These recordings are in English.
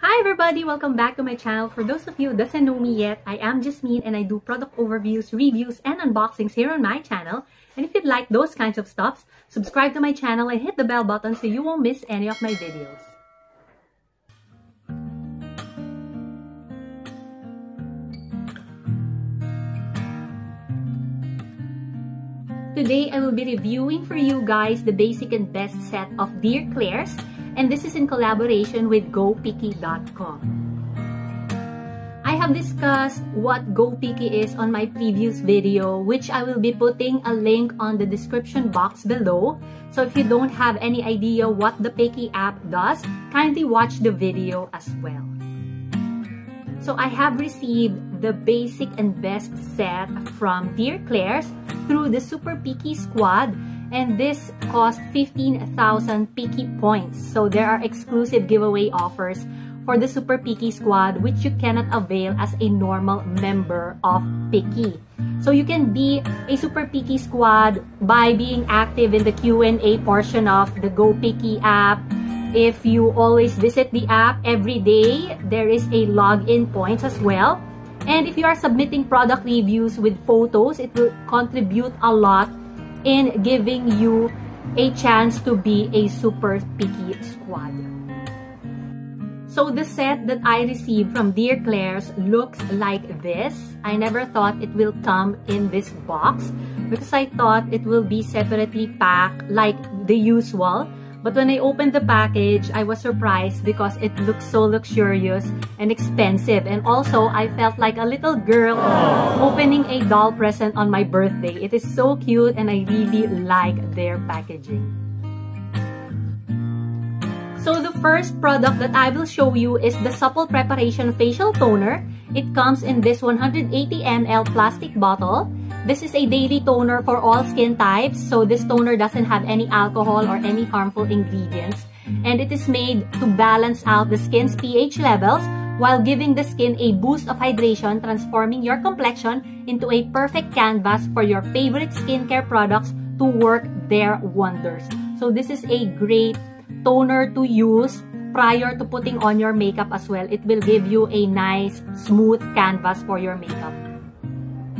Hi everybody! Welcome back to my channel. For those of you who doesn't know me yet, I am Jasmine and I do product overviews, reviews, and unboxings here on my channel. And if you'd like those kinds of stuffs, subscribe to my channel and hit the bell button so you won't miss any of my videos. Today, I will be reviewing for you guys the basic and best set of Dear Klairs, and this is in collaboration with GoPicky.com. I have discussed what GoPicky is on my previous video, which I will be putting a link on the description box below. So if you don't have any idea what the Picky app does, kindly watch the video as well. So I have received the basic and best set from Dear Klairs through the Super Picky Squad, and this cost 15,000 Picky points. So there are exclusive giveaway offers for the Super Picky Squad, which you cannot avail as a normal member of Picky. So you can be a Super Picky Squad by being active in the Q&A portion of the GoPicky app. If you always visit the app every day, there is a login points as well. And if you are submitting product reviews with photos, it will contribute a lot in giving you a chance to be a Super Picky Squad. So the set that I received from Dear Klairs looks like this. I never thought it will come in this box because I thought it will be separately packed like the usual. But when I opened the package, I was surprised because it looked so luxurious and expensive. And also, I felt like a little girl opening a doll present on my birthday. It is so cute and I really like their packaging. So the first product that I will show you is the Supple Preparation Facial Toner. It comes in this 180 ml plastic bottle. This is a daily toner for all skin types, so this toner doesn't have any alcohol or any harmful ingredients. And it is made to balance out the skin's pH levels while giving the skin a boost of hydration, transforming your complexion into a perfect canvas for your favorite skincare products to work their wonders. So this is a great toner to use prior to putting on your makeup as well. It will give you a nice, smooth canvas for your makeup.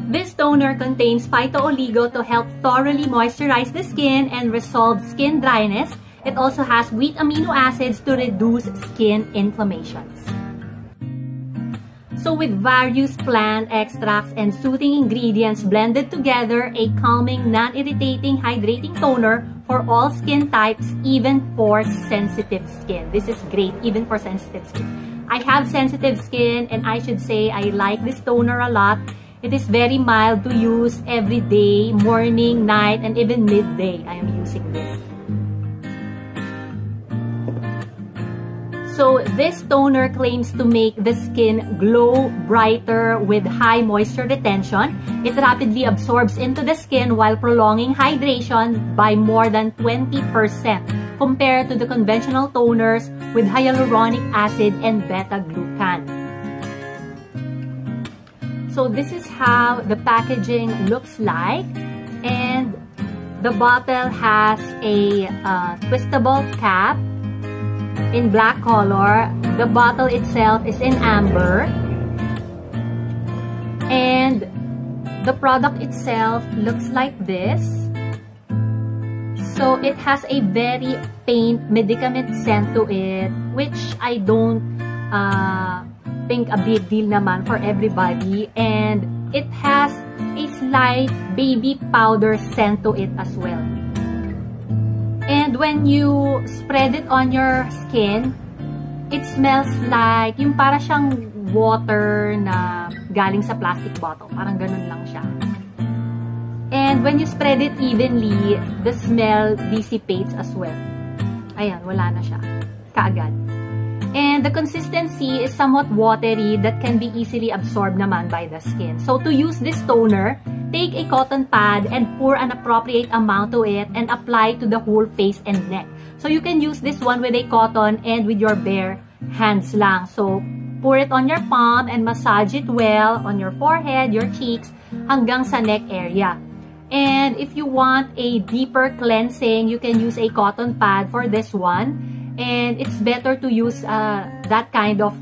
This toner contains phyto oligo to help thoroughly moisturize the skin and resolve skin dryness. It also has wheat amino acids to reduce skin inflammations. So with various plant extracts and soothing ingredients blended together, a calming, non-irritating, hydrating toner for all skin types, even for sensitive skin. This is great, even for sensitive skin. I have sensitive skin and I should say I like this toner a lot. It is very mild to use every day, morning, night, and even midday. I am using this. So this toner claims to make the skin glow brighter with high moisture retention. It rapidly absorbs into the skin while prolonging hydration by more than 20% compared to the conventional toners with hyaluronic acid and beta-glucan. So this is how the packaging looks like, and the bottle has a twistable cap in black color. The bottle itself is in amber, and the product itself looks like this. So it has a very faint medicament scent to it, which I don't think a big deal naman for everybody, and it has a slight baby powder scent to it as well. And when you spread it on your skin, it smells like yung para siyang water na galing sa plastic bottle, parang ganun lang siya. And when you spread it evenly, the smell dissipates as well. Ayan, wala na siya kaagad. And the consistency is somewhat watery that can be easily absorbed naman by the skin. So to use this toner, take a cotton pad and pour an appropriate amount to it and apply to the whole face and neck. So you can use this one with a cotton and with your bare hands lang. So pour it on your palm and massage it well on your forehead, your cheeks, hanggang sa neck area. And if you want a deeper cleansing, you can use a cotton pad for this one. And it's better to use that kind of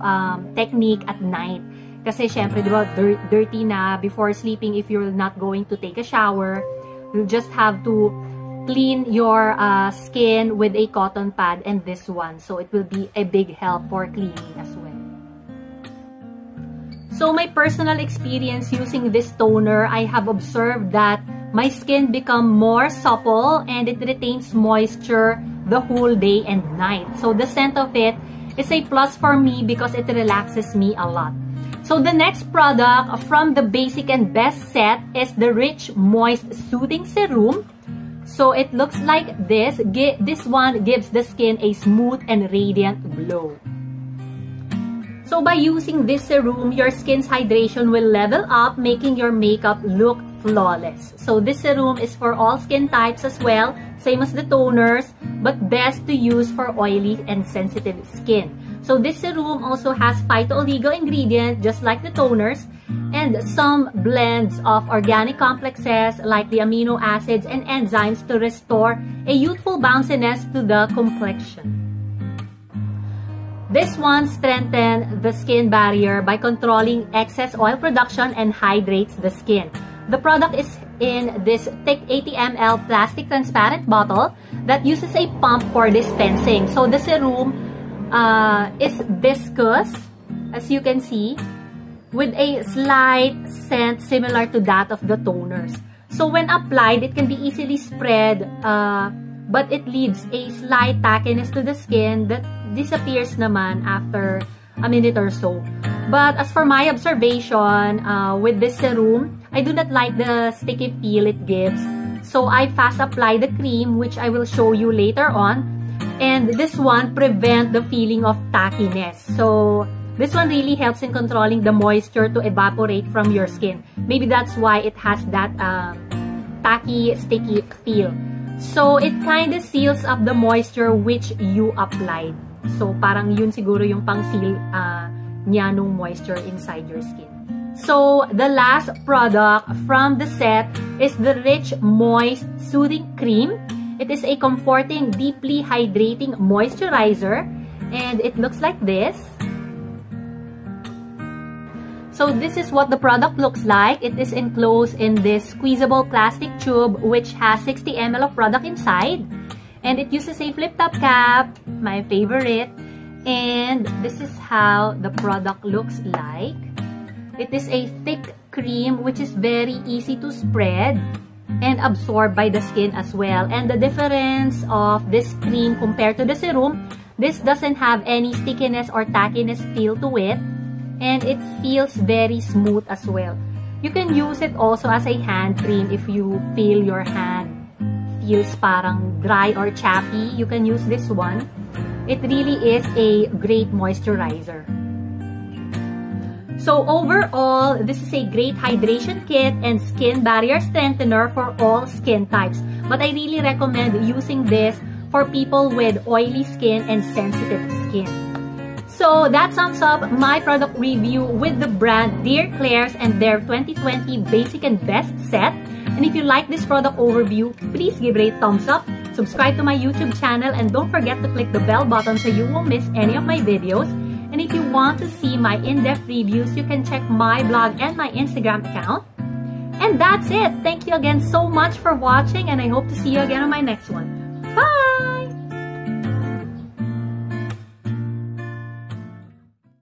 technique at night. Kasi syempre, di ba, dirty na. Before sleeping, if you're not going to take a shower, you just have to clean your skin with a cotton pad and this one. So it will be a big help for cleaning as well. So my personal experience using this toner, I have observed that my skin become more supple and it retains moisture the whole day and night. So the scent of it is a plus for me because it relaxes me a lot. So the next product from the basic and best set is the Rich Moist Soothing Serum. So it looks like this. This one gives the skin a smooth and radiant glow. So by using this serum, your skin's hydration will level up, making your makeup look flawless. So this serum is for all skin types as well, same as the toners, but best to use for oily and sensitive skin. So this serum also has phyto oligo ingredient, just like the toners, and some blends of organic complexes like the amino acids and enzymes to restore a youthful bounciness to the complexion. This one strengthens the skin barrier by controlling excess oil production and hydrates the skin. The product is in this thick 80 ml plastic transparent bottle that uses a pump for dispensing. So the serum is viscous, as you can see, with a slight scent similar to that of the toners. So when applied, it can be easily spread, but it leaves a slight tackiness to the skin that disappears naman after a minute or so. But as for my observation with this serum, I do not like the sticky feel it gives. So I fast apply the cream, which I will show you later on. And this one prevents the feeling of tackiness. So this one really helps in controlling the moisture to evaporate from your skin. Maybe that's why it has that tacky, sticky feel. So it kind of seals up the moisture which you applied. So parang yun siguro yung pang-seal niya nung moisture inside your skin. So the last product from the set is the Rich Moist Soothing Cream. It is a comforting, deeply hydrating moisturizer, and it looks like this. So this is what the product looks like. It is enclosed in this squeezable plastic tube which has 60 ml of product inside. And it uses a flip-top cap, my favorite. And this is how the product looks like. It is a thick cream which is very easy to spread and absorbed by the skin as well. And the difference of this cream compared to the serum, this doesn't have any stickiness or tackiness feel to it. And it feels very smooth as well. You can use it also as a hand cream if you feel your hand feels parang dry or chappy. You can use this one. It really is a great moisturizer. So overall, this is a great hydration kit and skin barrier strengthener for all skin types. But I really recommend using this for people with oily skin and sensitive skin. So that sums up my product review with the brand Dear Klairs and their 2020 Basic and Best Set. And if you like this product overview, please give it a thumbs up, subscribe to my YouTube channel, and don't forget to click the bell button so you won't miss any of my videos. And if you want to see my in-depth reviews, you can check my blog and my Instagram account. And that's it! Thank you again so much for watching, and I hope to see you again on my next one. Bye!